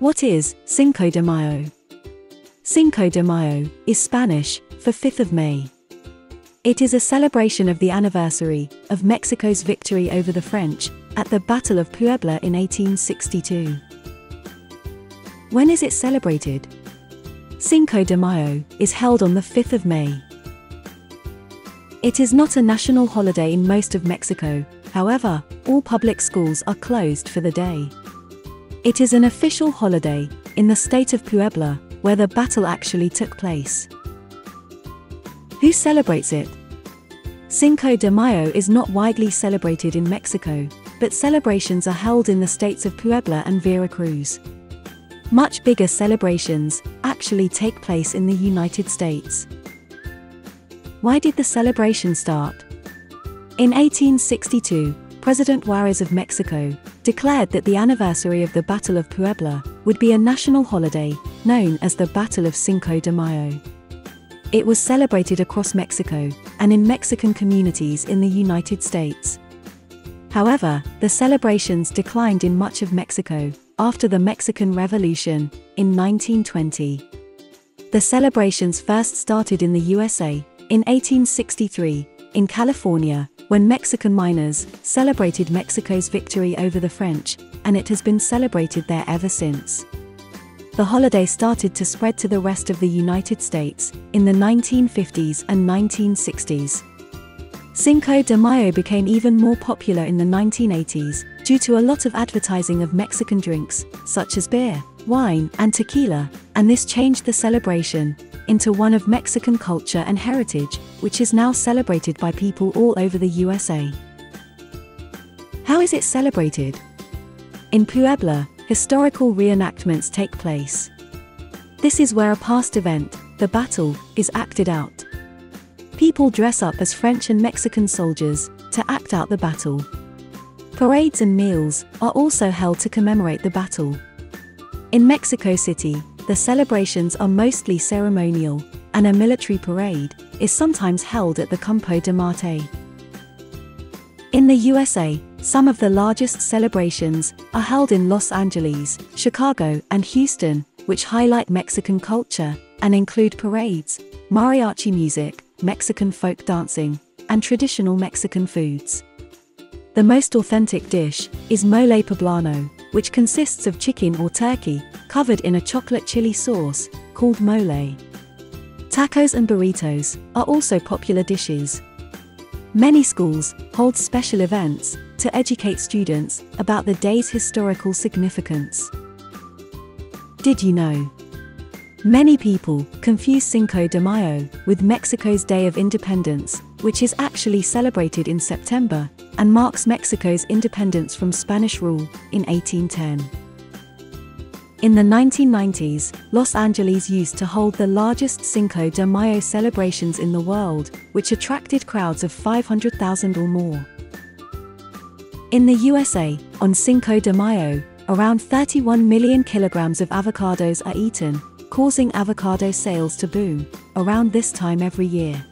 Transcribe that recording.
What is Cinco de Mayo? Cinco de Mayo is Spanish for 5th of May. It is a celebration of the anniversary of Mexico's victory over the French at the Battle of Puebla in 1862. When is it celebrated? Cinco de Mayo is held on the 5th of May. It is not a national holiday in most of Mexico, however, all public schools are closed for the day. It is an official holiday in the state of Puebla, where the battle actually took place. Who celebrates it? Cinco de Mayo is not widely celebrated in Mexico, but celebrations are held in the states of Puebla and Veracruz. Much bigger celebrations actually take place in the United States. Why did the celebration start? In 1862, President Juárez of Mexico declared that the anniversary of the Battle of Puebla would be a national holiday, known as the Battle of Cinco de Mayo. It was celebrated across Mexico and in Mexican communities in the United States. However, the celebrations declined in much of Mexico after the Mexican Revolution in 1920. The celebrations first started in the USA in 1863, in California, when Mexican miners celebrated Mexico's victory over the French, and it has been celebrated there ever since. The holiday started to spread to the rest of the United States in the 1950s and 1960s. Cinco de Mayo became even more popular in the 1980s due to a lot of advertising of Mexican drinks, such as beer, wine, and tequila, and this changed the celebration into one of Mexican culture and heritage, which is now celebrated by people all over the USA. How is it celebrated? In Puebla, historical reenactments take place. This is where a past event, the battle, is acted out. People dress up as French and Mexican soldiers to act out the battle. Parades and meals are also held to commemorate the battle. In Mexico City, the celebrations are mostly ceremonial, and a military parade is sometimes held at the Campo de Marte. In the USA, some of the largest celebrations are held in Los Angeles, Chicago, and Houston, which highlight Mexican culture and include parades, mariachi music, Mexican folk dancing, and traditional Mexican foods. The most authentic dish is mole poblano, which consists of chicken or turkey covered in a chocolate chili sauce, called mole. Tacos and burritos are also popular dishes. Many schools hold special events to educate students about the day's historical significance. Did you know? Many people confuse Cinco de Mayo with Mexico's Day of Independence, which is actually celebrated in September and marks Mexico's independence from Spanish rule in 1810. In the 1990s, Los Angeles used to hold the largest Cinco de Mayo celebrations in the world, which attracted crowds of 500,000 or more. In the USA, on Cinco de Mayo, around 31 million kilograms of avocados are eaten, causing avocado sales to boom around this time every year.